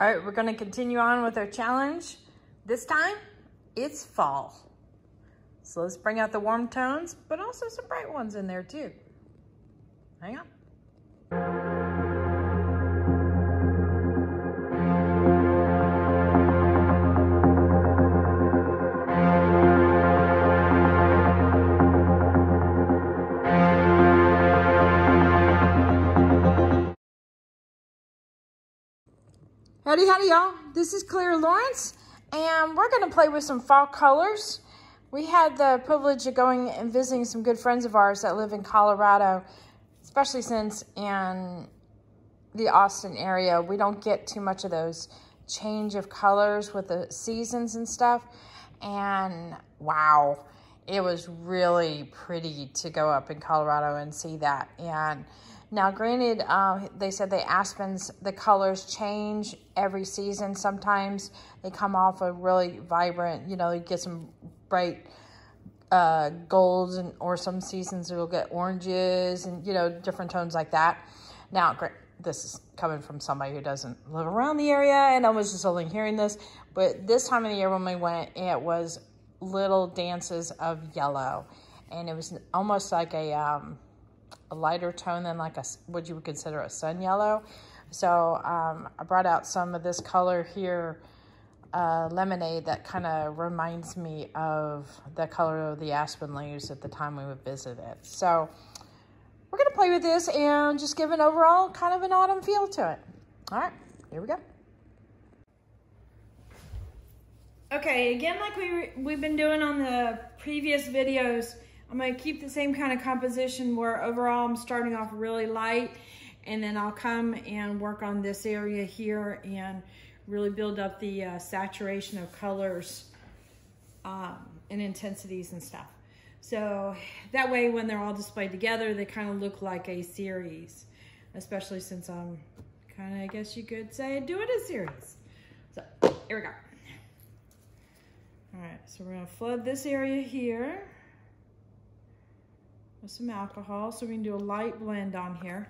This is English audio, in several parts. All right, we're gonna continue on with our challenge. This time, it's fall. So let's bring out the warm tones, but also some bright ones in there too. Hang on. Howdy, howdy, y'all. This is Clara Lawrence, and we're going to play with some fall colors. We had the privilege of going and visiting some good friends of ours that live in Colorado, especially since in the Austin area, we don't get too much of those change of colors with the seasons and stuff. And wow, it was really pretty to go up in Colorado and see that. And now, granted, they said the aspens, the colors change every season. Sometimes they come off a really vibrant, you know, you get some bright golds, and or some seasons it'll get oranges and, you know, different tones like that. Now, this is coming from somebody who doesn't live around the area, and I was just only hearing this, but this time of the year when we went, it was little dances of yellow, and it was almost like a lighter tone than like a, what you would consider a sun yellow. So I brought out some of this color here, lemonade, that kind of reminds me of the color of the aspen leaves at the time we would visit it. So we're going to play with this and just give an overall kind of an autumn feel to it. All right, here we go. Okay, again, like we've been doing on the previous videos, I'm gonna keep the same kind of composition where overall I'm starting off really light, and then I'll come and work on this area here and really build up the saturation of colors and intensities and stuff. So that way when they're all displayed together, they kind of look like a series, especially since I'm kind of, I guess you could say, doing a series. So here we go. All right, so we're gonna flood this area here with some alcohol, so we can do a light blend on here.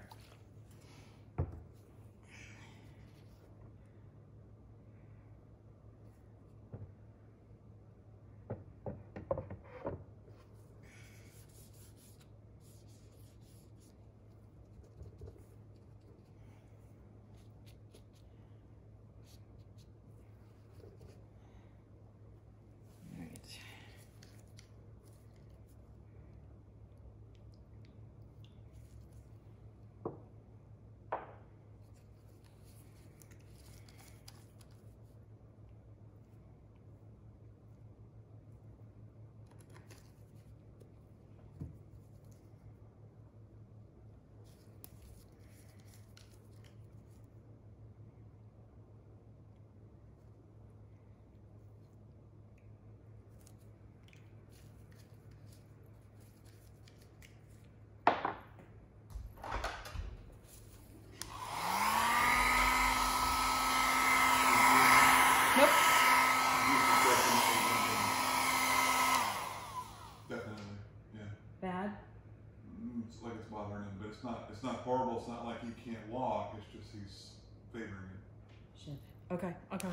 It's not horrible. It's not like he can't walk. It's just he's favoring it. Shit. Okay. Okay.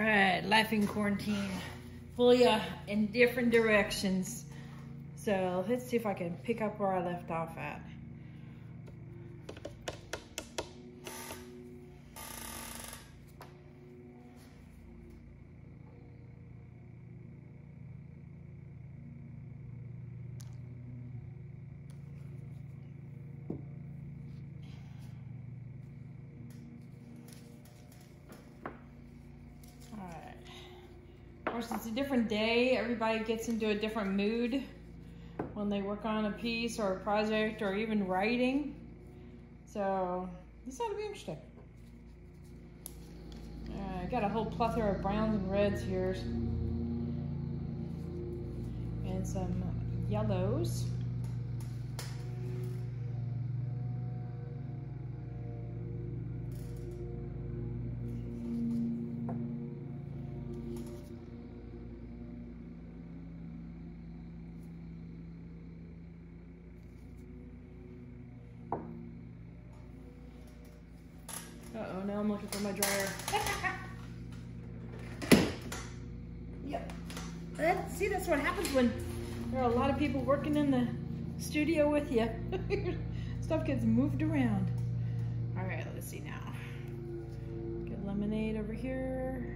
All right, life in quarantine, pull you in different directions. So let's see if I can pick up where I left off at. It's a different day. Everybody gets into a different mood when they work on a piece or a project or even writing. So this ought to be interesting. I got a whole plethora of browns and reds here and some yellows. Uh-oh, now I'm looking for my dryer. Yep. See, that's what happens when there are a lot of people working in the studio with you. Stuff gets moved around. All right, let's see now. Get lemonade over here.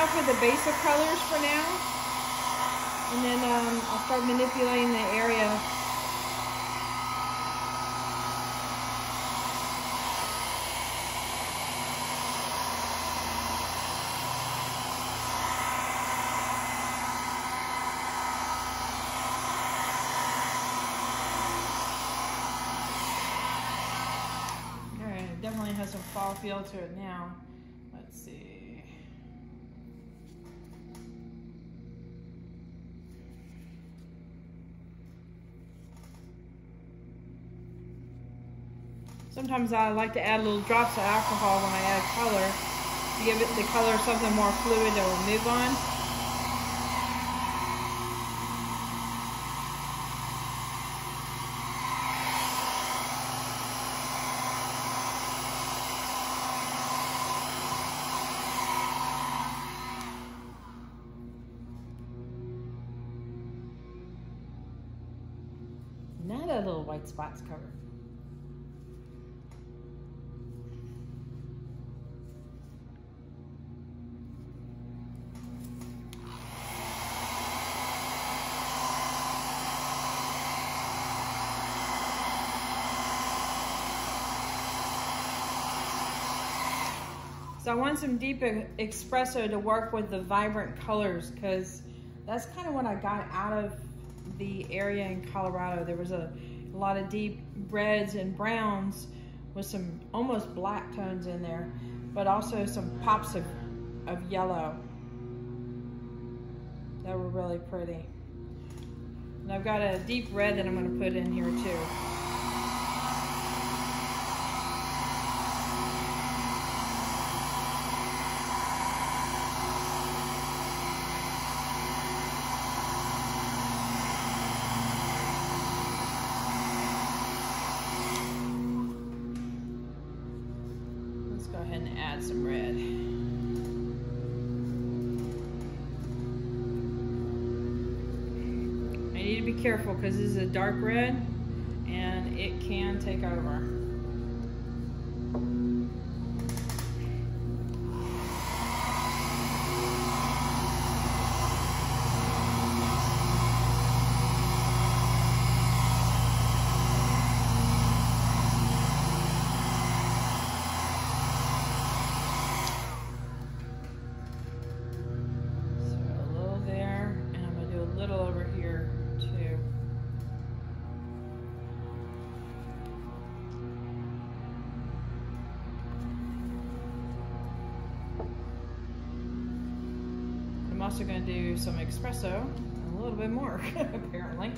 Off with the basic colors for now, and then I'll start manipulating the area. All right, it definitely has some fall feel to it now. Let's see. Sometimes I like to add little drops of alcohol when I add color to give it the color something more fluid that will move on. Now that little white spot's covered. So I want some deep espresso to work with the vibrant colors, because that's kind of what I got out of the area in Colorado. There was a lot of deep reds and browns with some almost black tones in there, but also some pops of yellow that were really pretty. And I've got a deep red that I'm going to put in here too. Some red. I need to be careful because this is a dark red and it can take over. I'm also going to do some espresso. a little bit more, apparently.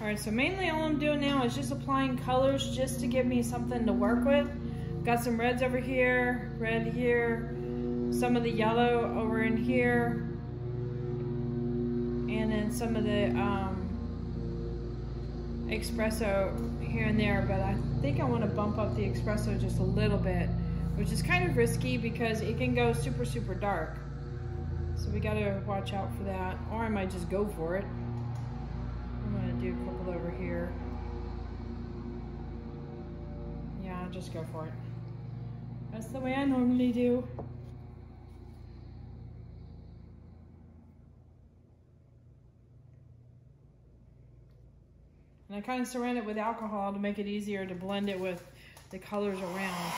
Alright, so mainly all I'm doing now is just applying colors just to give me something to work with. Got some reds over here, red here, some of the yellow over in here, and then some of the espresso here and there, but I think I want to bump up the espresso just a little bit, which is kind of risky because it can go super, super dark. So we gotta watch out for that, or I might just go for it. Do a couple over here. Yeah, I'll just go for it. That's the way I normally do. And I kind of surround it with alcohol to make it easier to blend it with the colors around.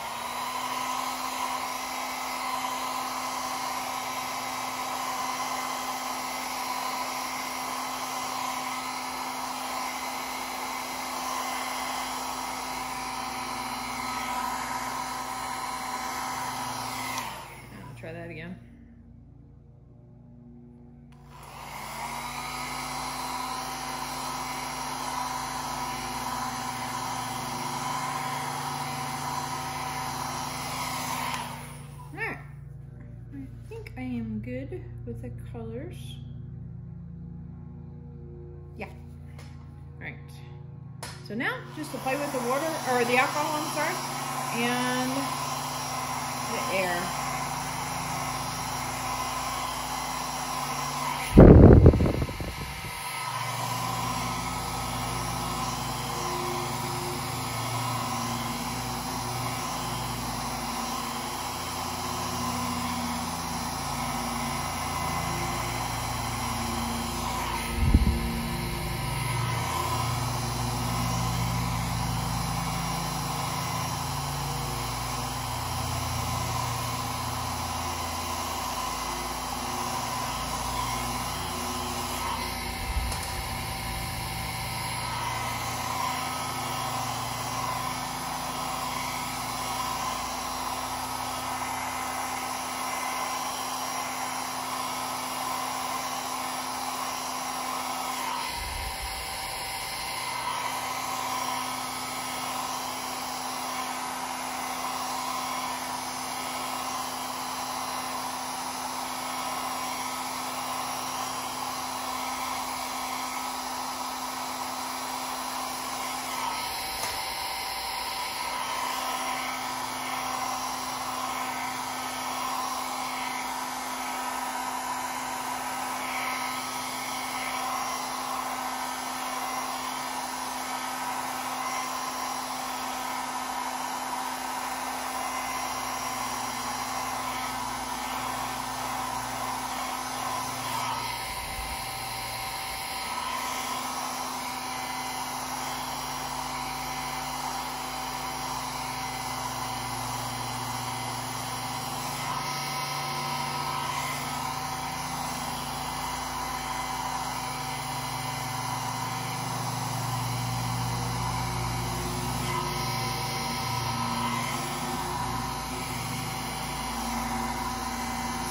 Good with the colors. Yeah. All right. So now just to play with the water, or the alcohol, I'm sorry, and the air.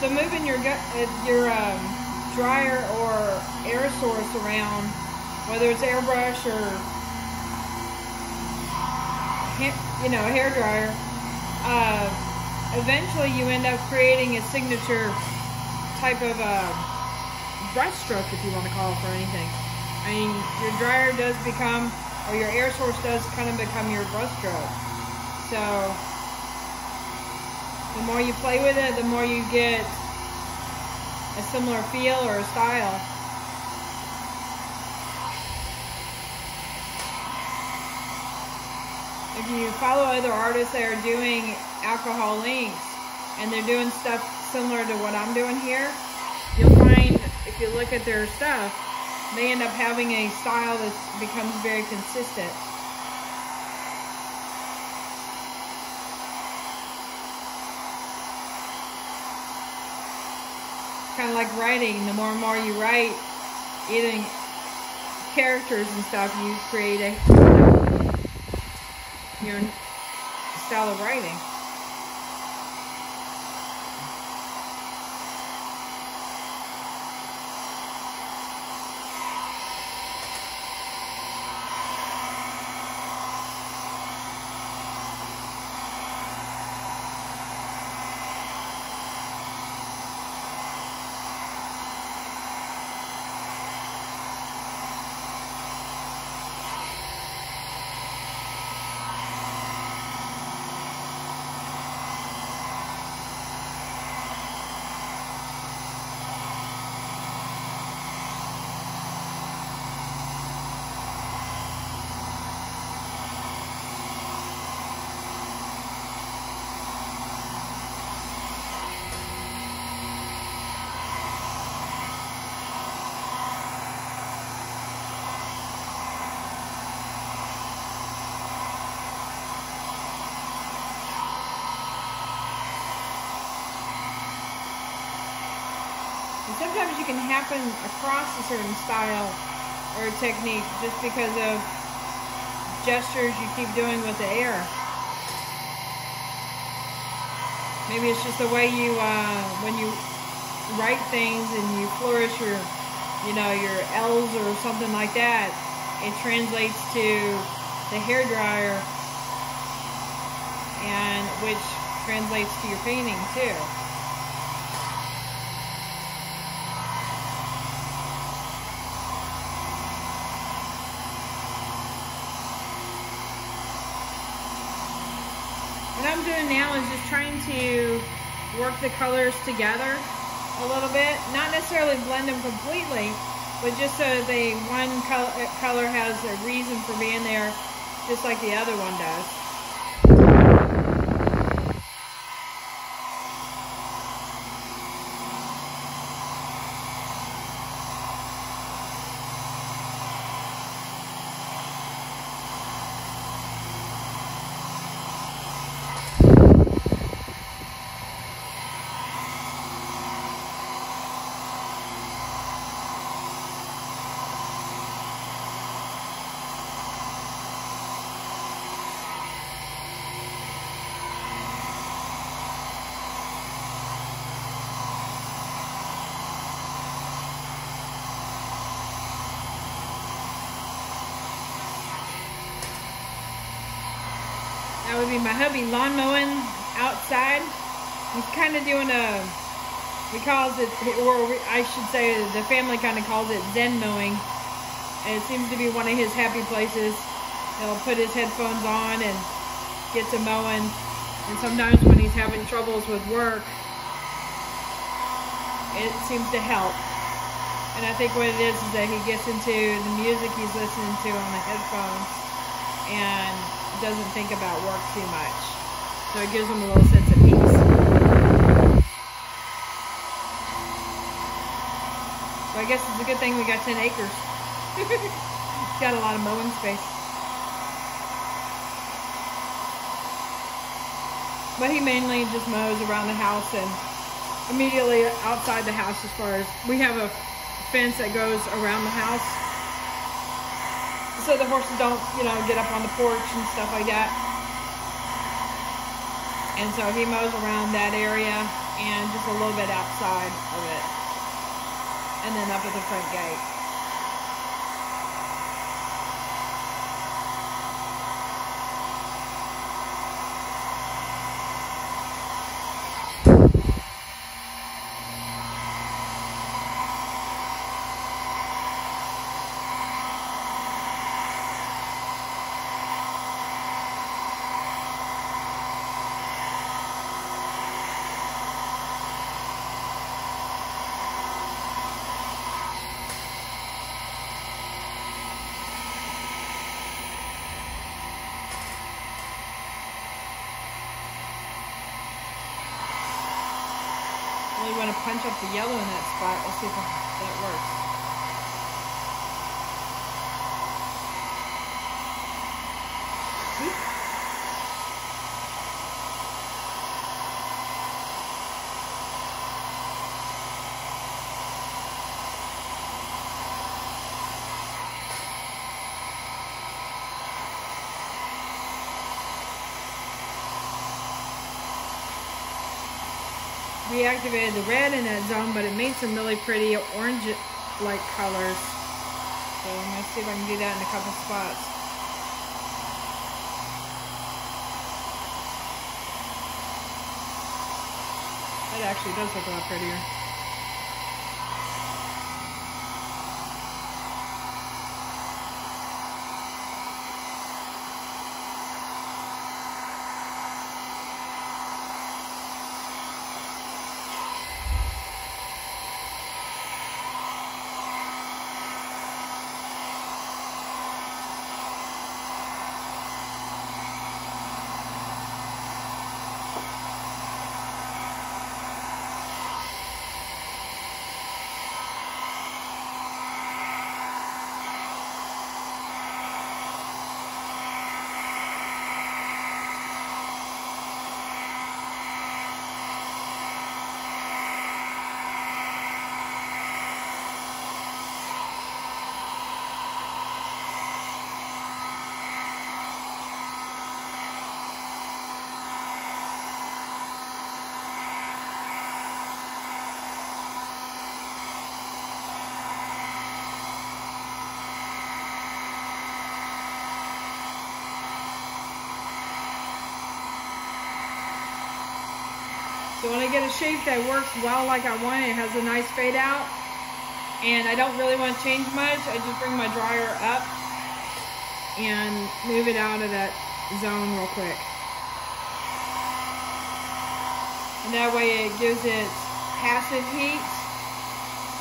So moving your dryer or air source around, whether it's airbrush or a hair dryer, eventually you end up creating a signature type of brush stroke, if you want to call it, for anything. I mean, your dryer does become, or your air source does kind of become your brush stroke. So the more you play with it, the more you get a similar feel or a style. If you follow other artists that are doing alcohol inks and they're doing stuff similar to what I'm doing here, you'll find if you look at their stuff, they end up having a style that becomes very consistent. Kind of like writing, the more and more you write, even characters and stuff, you create your style of writing. Sometimes you can happen across a certain style or technique just because of gestures you keep doing with the air. Maybe it's just the way you, when you write things and you flourish your, your L's or something like that, it translates to the hairdryer, and which translates to your painting too. What I'm doing now is just trying to work the colors together a little bit. Not necessarily blend them completely, but just so the one color has a reason for being there, just like the other one does. That would be my hubby lawn mowing outside. He's kind of doing we call it, or I should say the family kind of calls it Zen mowing. And it seems to be one of his happy places. He'll put his headphones on and get to mowing. And sometimes when he's having troubles with work, it seems to help. And I think what it is that he gets into the music he's listening to on the headphones and doesn't think about work too much, so it gives them a little sense of peace. So I guess it's a good thing we got 10 acres. It's got a lot of mowing space. But he mainly just mows around the house and immediately outside the house, as far as we have a fence that goes around the house, so the horses don't, get up on the porch and stuff like that. And so he mows around that area. and just a little bit outside of it, and then up at the front gate. Really want to punch up the yellow in that spot. Let's see if that works. Oops. We activated the red in that zone, but it made some really pretty orange-like colors. So I'm going to see if I can do that in a couple spots. That actually does look a lot prettier. So when I get a shape that works well like I want, it has a nice fade out, and I don't really want to change much, I just bring my dryer up and move it out of that zone real quick. And that way it gives it passive heat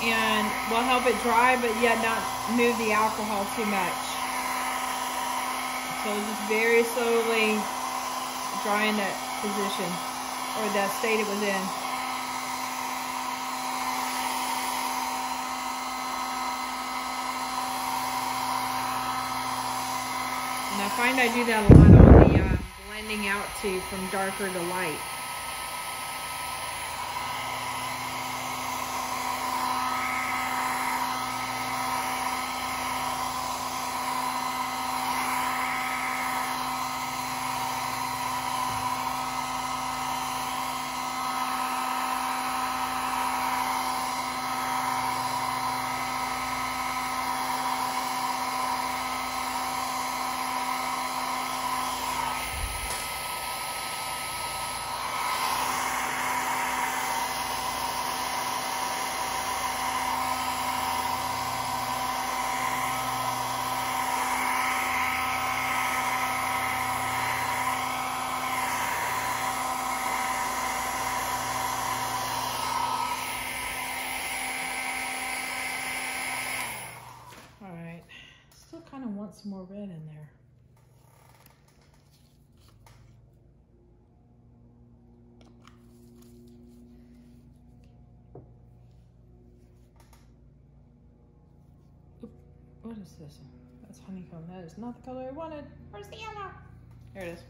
and will help it dry, but yet not move the alcohol too much. So just very slowly drying that position, or that state it was in. And I find I do that a lot on the blending out to from darker to light. Kind of want some more red in there. Oop, what is this? That's honeycomb. That is not the color I wanted. Where's the yellow? There it is.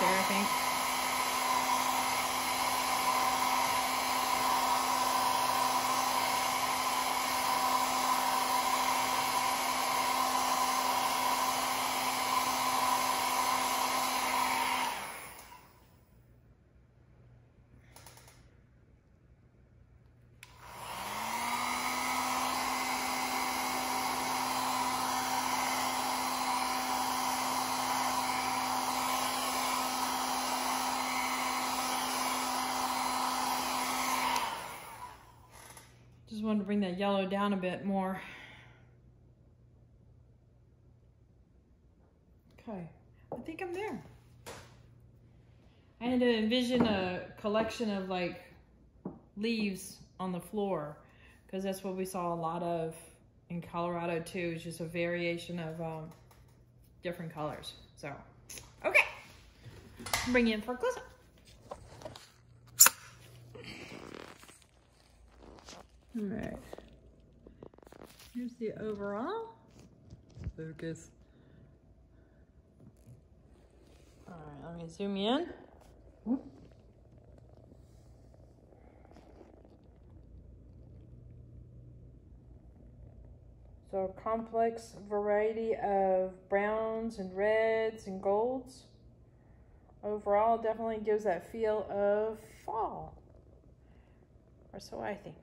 there, I think. Just wanted to bring that yellow down a bit more. Okay, I think I'm there. I had to envision a collection of like leaves on the floor, because that's what we saw a lot of in Colorado too. It's just a variation of different colors. So, okay, bring it in for a close-up. All right, here's the overall. Focus. All right, let me zoom in. Whoop. So a complex variety of browns and reds and golds. Overall, definitely gives that feel of fall, or so I think.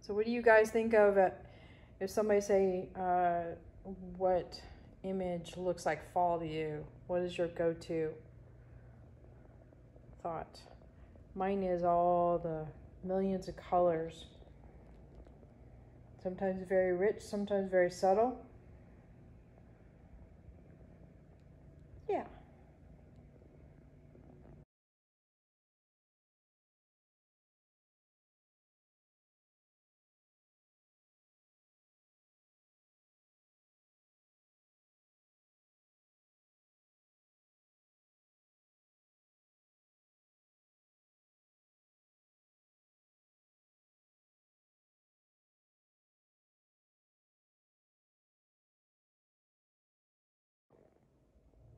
So what do you guys think of it if somebody say, what image looks like fall to you? What is your go-to thought? Mine is all the millions of colors. Sometimes very rich, sometimes very subtle. Yeah.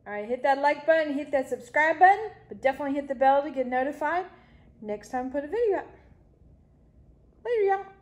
All right, hit that like button, hit that subscribe button, but definitely hit the bell to get notified next time I put a video up. Later, y'all.